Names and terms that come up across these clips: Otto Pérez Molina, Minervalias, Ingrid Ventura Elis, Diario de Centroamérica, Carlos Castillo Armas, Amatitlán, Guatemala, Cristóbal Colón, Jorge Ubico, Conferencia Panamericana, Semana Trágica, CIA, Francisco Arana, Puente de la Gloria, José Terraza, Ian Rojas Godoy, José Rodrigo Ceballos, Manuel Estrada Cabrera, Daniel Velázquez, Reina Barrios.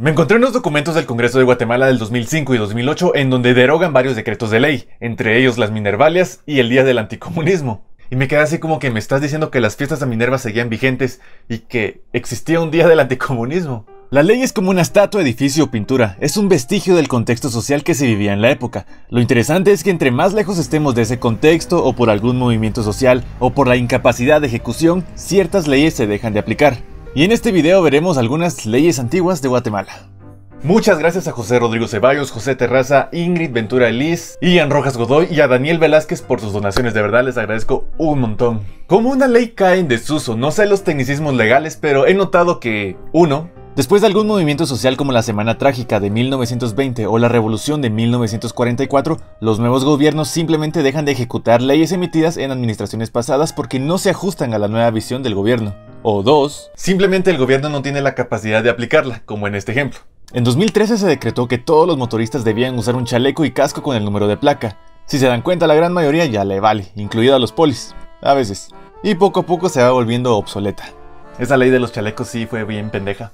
Me encontré unos documentos del Congreso de Guatemala del 2005 y 2008 en donde derogan varios decretos de ley, entre ellos las Minervalias y el Día del Anticomunismo. Y me quedé así como que me estás diciendo que las fiestas de Minerva seguían vigentes y que existía un Día del Anticomunismo. La ley es como una estatua, edificio o pintura, es un vestigio del contexto social que se vivía en la época. Lo interesante es que entre más lejos estemos de ese contexto o por algún movimiento social o por la incapacidad de ejecución, ciertas leyes se dejan de aplicar. Y en este video veremos algunas leyes antiguas de Guatemala. Muchas gracias a José Rodrigo Ceballos, José Terraza, Ingrid Ventura Elis, Ian Rojas Godoy y a Daniel Velázquez por sus donaciones, de verdad les agradezco un montón. Como una ley cae en desuso, no sé los tecnicismos legales, pero he notado que 1. Después de algún movimiento social como la Semana Trágica de 1920 o la Revolución de 1944, los nuevos gobiernos simplemente dejan de ejecutar leyes emitidas en administraciones pasadas porque no se ajustan a la nueva visión del gobierno. O 2. Simplemente el gobierno no tiene la capacidad de aplicarla, como en este ejemplo. En 2013 se decretó que todos los motoristas debían usar un chaleco y casco con el número de placa. Si se dan cuenta, la gran mayoría ya le vale, incluido a los polis, a veces. Y poco a poco se va volviendo obsoleta. Esa ley de los chalecos sí fue bien pendeja.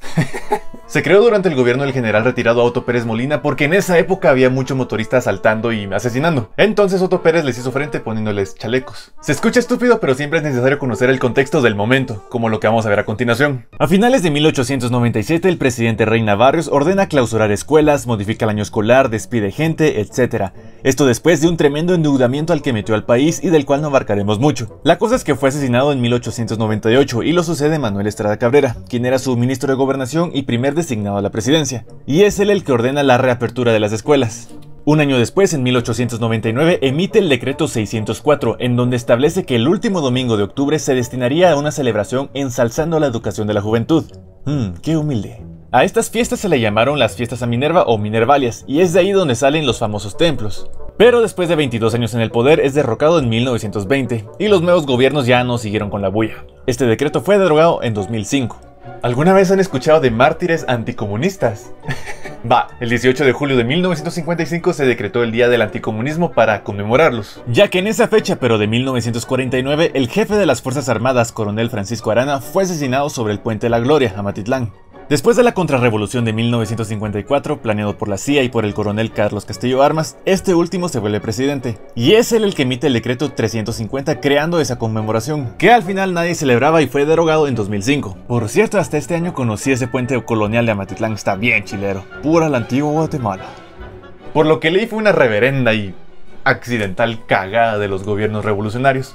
Se creó durante el gobierno del general retirado Otto Pérez Molina porque en esa época había mucho motorista asaltando y asesinando. Entonces Otto Pérez les hizo frente poniéndoles chalecos. Se escucha estúpido, pero siempre es necesario conocer el contexto del momento, como lo que vamos a ver a continuación. A finales de 1897, el presidente Reina Barrios ordena clausurar escuelas, modifica el año escolar, despide gente, etc. Esto después de un tremendo endeudamiento al que metió al país y del cual no abarcaremos mucho. La cosa es que fue asesinado en 1898 y lo sucede Manuel Estrada Cabrera, quien era su ministro de Gobernación y primer designado a la presidencia, y es él el que ordena la reapertura de las escuelas. Un año después, en 1899, emite el decreto 604, en donde establece que el último domingo de octubre se destinaría a una celebración ensalzando la educación de la juventud. ¡Qué humilde! A estas fiestas se le llamaron las fiestas a Minerva o Minervalias, y es de ahí donde salen los famosos templos. Pero después de 22 años en el poder es derrocado en 1920, y los nuevos gobiernos ya no siguieron con la bulla. Este decreto fue derogado en 2005. ¿Alguna vez han escuchado de mártires anticomunistas? Va, el 18 de julio de 1955 se decretó el Día del Anticomunismo para conmemorarlos, ya que en esa fecha, pero de 1949, el jefe de las Fuerzas Armadas, coronel Francisco Arana, fue asesinado sobre el Puente de la Gloria, Amatitlán. Después de la contrarrevolución de 1954, planeado por la CIA y por el coronel Carlos Castillo Armas, este último se vuelve presidente. Y es él el que emite el decreto 350 creando esa conmemoración, que al final nadie celebraba y fue derogado en 2005. Por cierto, hasta este año conocí ese puente colonial de Amatitlán, está bien chilero, pura la antigua Guatemala. Por lo que leí fue una reverenda y accidental cagada de los gobiernos revolucionarios.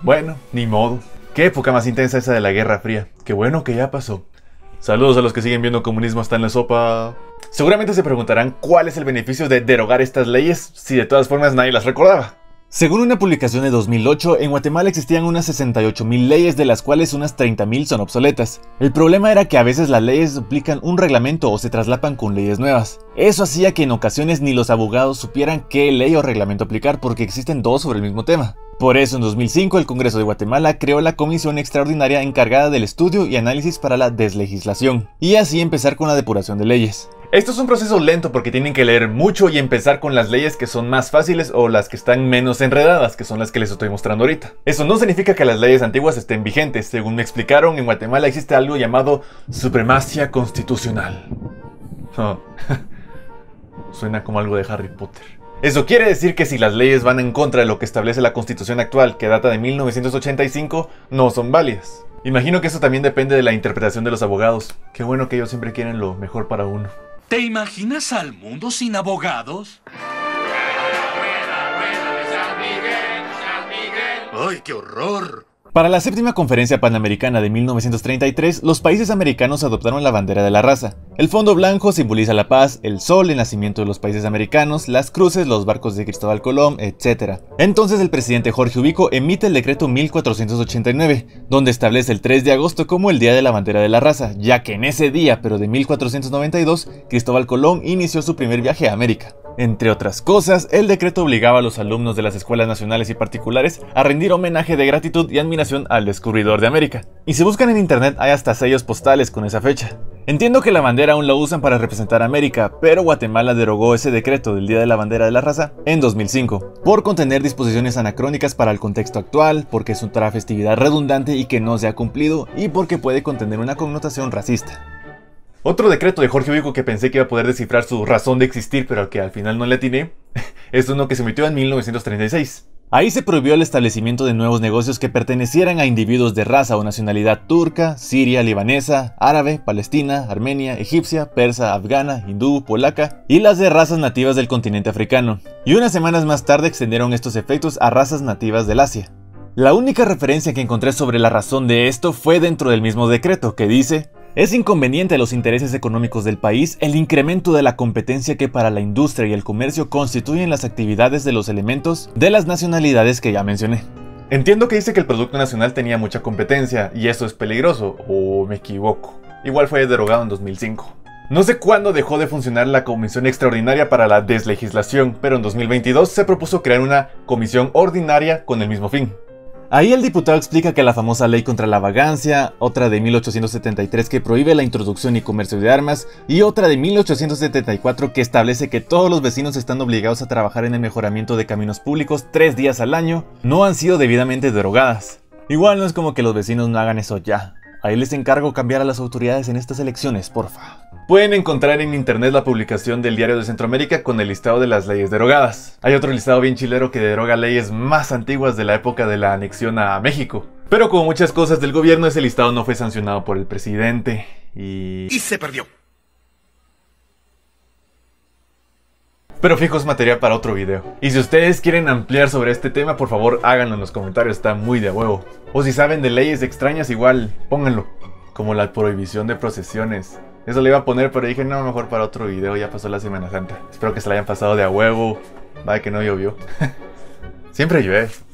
Bueno, ni modo. Qué época más intensa esa de la Guerra Fría, qué bueno que ya pasó. Saludos a los que siguen viendo comunismo hasta en la sopa. Seguramente se preguntarán cuál es el beneficio de derogar estas leyes si de todas formas nadie las recordaba. Según una publicación de 2008, en Guatemala existían unas 68.000 leyes, de las cuales unas 30.000 son obsoletas. El problema era que a veces las leyes duplican un reglamento o se traslapan con leyes nuevas. Eso hacía que en ocasiones ni los abogados supieran qué ley o reglamento aplicar porque existen dos sobre el mismo tema. Por eso en 2005 el Congreso de Guatemala creó la Comisión Extraordinaria encargada del estudio y análisis para la deslegislación, y así empezar con la depuración de leyes. Esto es un proceso lento porque tienen que leer mucho y empezar con las leyes que son más fáciles o las que están menos enredadas, que son las que les estoy mostrando ahorita. Eso no significa que las leyes antiguas estén vigentes. Según me explicaron, en Guatemala existe algo llamado supremacía constitucional. Oh. Suena como algo de Harry Potter. Eso quiere decir que si las leyes van en contra de lo que establece la Constitución actual, que data de 1985, no son válidas. Imagino que eso también depende de la interpretación de los abogados. Qué bueno que ellos siempre quieren lo mejor para uno. ¿Te imaginas al mundo sin abogados? ¡Ay, qué horror! Para la séptima Conferencia Panamericana de 1933, los países americanos adoptaron la bandera de la raza. El fondo blanco simboliza la paz, el sol, el nacimiento de los países americanos, las cruces, los barcos de Cristóbal Colón, etc. Entonces el presidente Jorge Ubico emite el decreto 1489, donde establece el 3 de agosto como el día de la bandera de la raza, ya que en ese día, pero de 1492, Cristóbal Colón inició su primer viaje a América. Entre otras cosas, el decreto obligaba a los alumnos de las escuelas nacionales y particulares a rendir homenaje de gratitud y admiración al descubridor de América. Y si buscan en internet hay hasta sellos postales con esa fecha. Entiendo que la bandera aún la usan para representar a América, pero Guatemala derogó ese decreto del Día de la Bandera de la Raza en 2005, por contener disposiciones anacrónicas para el contexto actual, porque es una festividad redundante y que no se ha cumplido, y porque puede contener una connotación racista. Otro decreto de Jorge Ubico que pensé que iba a poder descifrar su razón de existir, pero que al final no le atiné, es uno que se emitió en 1936. Ahí se prohibió el establecimiento de nuevos negocios que pertenecieran a individuos de raza o nacionalidad turca, siria, libanesa, árabe, palestina, armenia, egipcia, persa, afgana, hindú, polaca y las de razas nativas del continente africano. Y unas semanas más tarde extendieron estos efectos a razas nativas del Asia. La única referencia que encontré sobre la razón de esto fue dentro del mismo decreto, que dice: es inconveniente a los intereses económicos del país el incremento de la competencia que para la industria y el comercio constituyen las actividades de los elementos de las nacionalidades que ya mencioné. Entiendo que dice que el producto nacional tenía mucha competencia y eso es peligroso, o me equivoco. Igual fue derogado en 2005. No sé cuándo dejó de funcionar la Comisión Extraordinaria para la Deslegislación, pero en 2022 se propuso crear una comisión ordinaria con el mismo fin. Ahí el diputado explica que la famosa ley contra la vagancia, otra de 1873 que prohíbe la introducción y comercio de armas, y otra de 1874 que establece que todos los vecinos están obligados a trabajar en el mejoramiento de caminos públicos 3 días al año, no han sido debidamente derogadas. Igual no es como que los vecinos no hagan eso ya. Ahí les encargo cambiar a las autoridades en estas elecciones, porfa. Pueden encontrar en internet la publicación del Diario de Centroamérica con el listado de las leyes derogadas. Hay otro listado bien chilero que deroga leyes más antiguas de la época de la anexión a México. Pero como muchas cosas del gobierno, ese listado no fue sancionado por el presidente y se perdió. Pero fijo, es materia para otro video. Y si ustedes quieren ampliar sobre este tema, por favor háganlo en los comentarios, está muy de huevo. O si saben de leyes extrañas, igual pónganlo. Como la prohibición de procesiones. Eso le iba a poner, pero dije, no, mejor para otro video, ya pasó la Semana Santa. Espero que se la hayan pasado de a huevo. Vaya que no llovió. Siempre llueve.